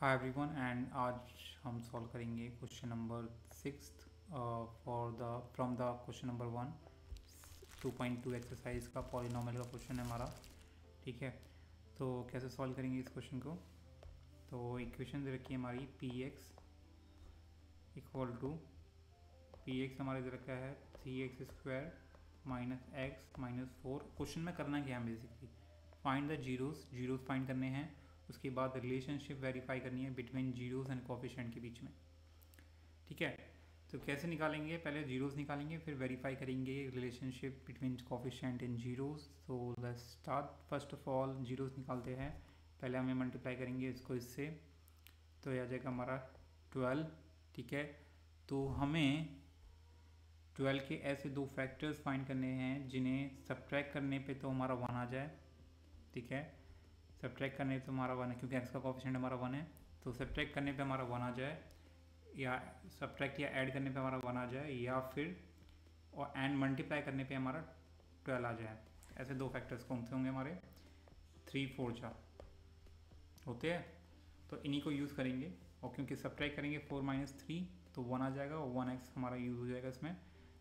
Hi everyone and आज हम solve करेंगे question number 6 from the question number 1 2.2 exercise का पॉलिनॉमियल का क्वेश्चन है हमारा, ठीक है। तो कैसे सॉल्व करेंगे इस क्वेश्चन को, तो इक्वेशन दे रखी है हमारी px इक्वल टू px हमारे दे रखा है 3x² minus X minus 4। Question में करना क्या है basically, find the zeros find करने हैं, उसके बाद रिलेशनशिप वेरीफाई करनी है बिटवीन जीरोस एंड कोफिशिएंट के बीच में, ठीक है। तो कैसे निकालेंगे, पहले जीरोस निकालेंगे फिर वेरीफाई करेंगे relationship between coefficient and zeros. So let's start, first of all zeros निकालते हैं, पहले हमें मल्टीप्लाई करेंगे इसको इससे, तो यह आ जाएगा हमारा 12, ठीक है। तो हमें 12 के ऐसे दो फैक्टर्स फाइंड करने हैं जिन्हें सब्ट्रैक्ट करने पे तो हमारा 1 आ जाए, ठीक है। सब्ट्रैक्ट करने पे तो हमारा 1 है क्योंकि एक्स का कोफिशिएंट हमारा 1 है, तो सब्ट्रैक्ट करने पे हमारा 1 आ जाए, या सब्ट्रैक्ट या ऐड करने पे हमारा 1 आ जाए, या फिर और एंड मल्टीप्लाई करने पे हमारा 12 आ जाए। ऐसे दो फैक्टर्स कौन से होंगे हमारे, 3, 4, 4 होते हैं, तो इन्हीं को यूज़ करेंगे। और क्योंकि सब्ट्रैक्ट करेंगे 4 - 3 तो 1 आ जाएगा और 1x हमारा यूज़ हो जाएगा इसमें,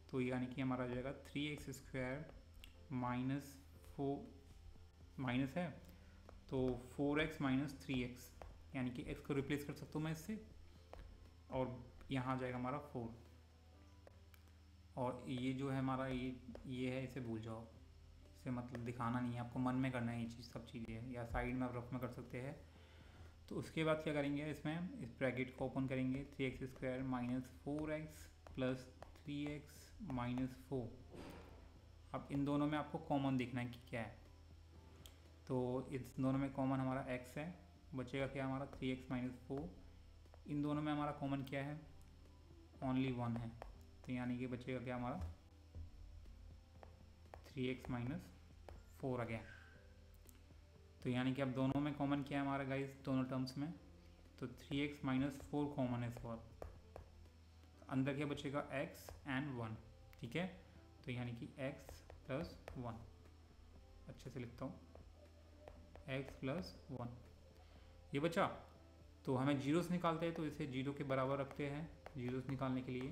तो यानी कि हमारा आ जाएगा 3x² माइनस 4 माइनस है तो 4x माइनस 3x, यानी कि x को रिप्लेस कर सकता हूँ मैं इससे, और यहाँ आ जाएगा हमारा 4। और ये जो है हमारा ये है, इसे भूल जाओ, इसे मतलब दिखाना नहीं है आपको, मन में करना है ये चीज़, सब चीज़ें, या साइड में आप रफ में कर सकते हैं। तो उसके बाद क्या करेंगे, इसमें इस ब्रैकेट को ओपन करेंगे, 3x² minus 4x plus 3x minus 4। अब इन दोनों में आपको कॉमन देखना है कि क्या है, तो इस दोनों में कॉमन हमारा x है, बचेगा क्या हमारा 3x माइनस 4। इन दोनों में हमारा कॉमन क्या है, ओनली 1 है, तो यानी कि बचेगा क्या हमारा 3x माइनस 4 आ गया। तो यानी कि अब दोनों में कॉमन क्या है हमारा गाइस, दोनों टर्म्स में, तो 3x माइनस 4 कॉमन है इस बार, तो अंदर क्या बचेगा x एंड 1, ठीक है। तो यानी कि x प्लस 1, अच्छे से लिखता हूँ, x प्लस 1 ये बचा। तो हमें जीरोस निकालते हैं तो इसे 0 के बराबर रखते हैं जीरोस निकालने के लिए।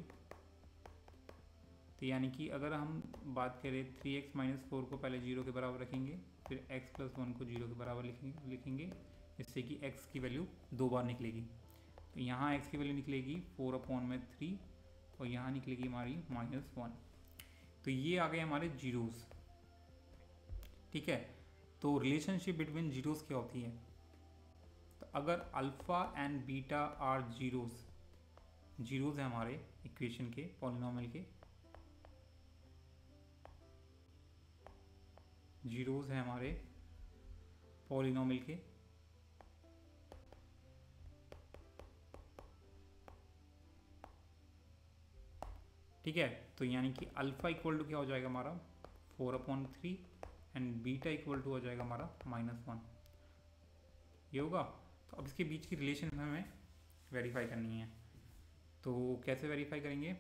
तो यानी कि अगर हम बात करें 3x माइनस 4 को पहले 0 के बराबर रखेंगे, फिर x प्लस 1 को 0 के बराबर लिखेंगे, जिससे कि x की वैल्यू 2 बार निकलेगी। तो यहाँ x की वैल्यू निकलेगी 4/3 और यहाँ निकलेगी हमारी -1। तो ये आ गए हमारे जीरोस, ठीक है। तो रिलेशनशिप बिटवीन जीरोस क्या होती है, तो अगर alpha and beta are zeros है हमारे इक्वेशन के पॉलिनॉमियल के, जीरोस है हमारे पॉलिनॉमियल के, ठीक है। तो यानी कि अल्फ़ा इक्वल टू क्या हो जाएगा हमारा 4/3 एंड बीटा इक्वल टू हो जाएगा हमारा -1, ये होगा। तो अब इसके बीच की रिलेशन हमें वेरीफाई करनी है, तो कैसे वेरीफाई करेंगे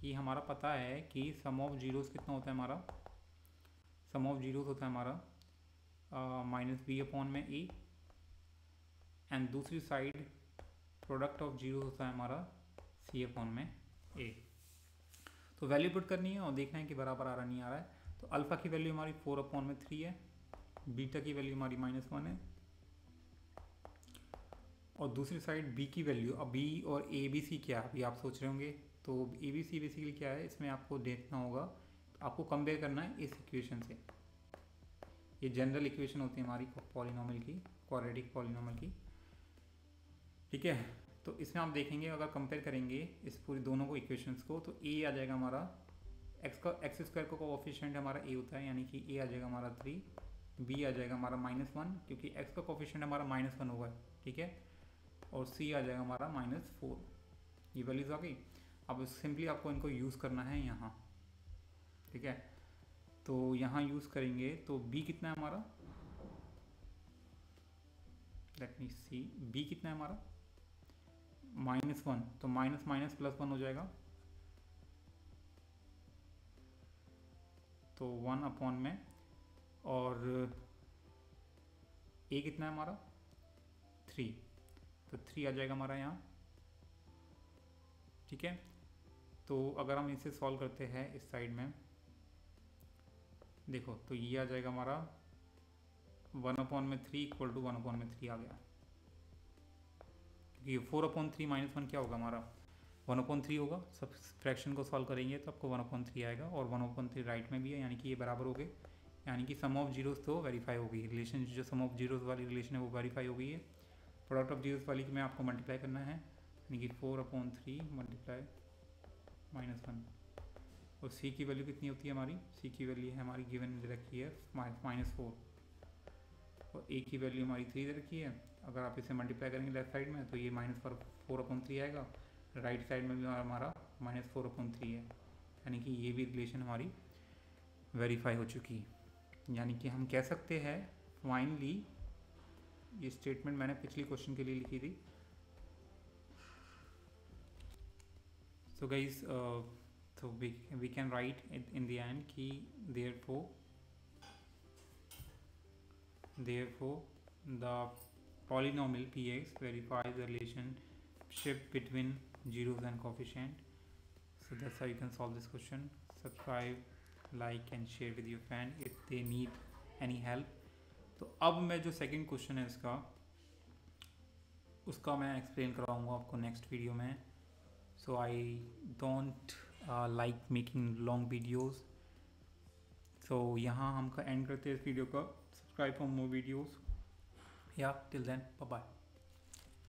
कि हमारा पता है कि सम ऑफ जीरोस कितना होता है हमारा, सम ऑफ जीरोस होता है हमारा -b/a, एंड दूसरी साइड प्रोडक्ट ऑफ जीरोस होता है हमारा c/a। तो वैल्यू पुट करनी है और देखना है कि बराबर आ रहा नहीं आ रहा है। तो अल्फ़ा की वैल्यू हमारी 4/3 है, बीटा की वैल्यू हमारी -1 है, और दूसरी साइड बी की वैल्यू, अब बी और ए बी सी क्या अभी आप सोच रहे होंगे, तो ए बी सी बेसिकली क्या है, इसमें आपको देखना होगा, आपको कंपेयर करना है इस इक्वेशन से। ये जनरल इक्वेशन होती है हमारी पॉलिनॉमियल की, क्वाड्रेटिक पॉलिनॉमियल की, ठीक है। तो इसमें आप देखेंगे अगर कंपेयर करेंगे इस पूरी दोनों को इक्वेशंस को, तो ए आ जाएगा हमारा x² का कोफिशिएंट हमारा a होता है, यानी कि a आ जाएगा हमारा 3, b आ जाएगा हमारा -1 क्योंकि x का कोफिशिएंट हमारा -1 होगा, ठीक है, और c आ जाएगा हमारा -4। ये वैल्यूज आ गई। अब सिंपली आपको इनको यूज़ करना है यहाँ, ठीक है। तो यहाँ यूज़ करेंगे तो b कितना है हमारा, लेट मी सी, b कितना है हमारा -1, तो --+1 हो जाएगा, तो 1/, और a कितना है हमारा 3, तो तो 3 आ जाएगा हमारा यहाँ। ठीक है, तो अगर हम इसे सॉल्व करते हैं इस साइड में देखो तो ये आ जाएगा हमारा 1/3 इक्वल टू 1/3 आ गया, क्योंकि 4/3 माइनस 1 क्या होगा हमारा 1/3 होगा। सब फ्रैक्शन को सॉल्व करेंगे तो आपको 1/3 आएगा और 1/3 राइट में भी है, यानी कि ये बराबर हो गए, यानी कि सम ऑफ जीरोस तो वेरीफाई हो गई। रिलेशन जो सम ऑफ जीरोस वाली रिलेशन है वो वेरीफाई हो गई है। प्रोडक्ट ऑफ जीरोस वाली में आपको मल्टीप्लाई करना है, यानी कि 4/3 मल्टीप्लाई -1 और c की वैल्यू कितनी होती है हमारी, c की वैल्यू है हमारी गिवन दे रखी है -4 और a की वैल्यू हमारी 3 दे रखी है। अगर आप इसे मल्टीप्लाई करेंगे लेफ्ट साइड में तो ये -4/3 आएगा, राइट साइड में भी हमारा -4/3 है, यानी कि ये भी रिलेशन हमारी वेरीफाई हो चुकी। यानी कि हम कह सकते हैं फाइनली, ये स्टेटमेंट मैंने पिछली क्वेश्चन के लिए लिखी थी। So guys, so we can write it in the end कि therefore the polynomial px verifies the relationship between zeros and coefficient. So that's how you can solve this question. Subscribe, like and share with your friend if they need any help. तो अब मैं जो second question है उसका मैं explain कराऊँगा आपको next video में। So I don't like making long videos. So यहाँ हम का end करते हैं इस video का। Subscribe for more videos. Yeah, till then, bye bye.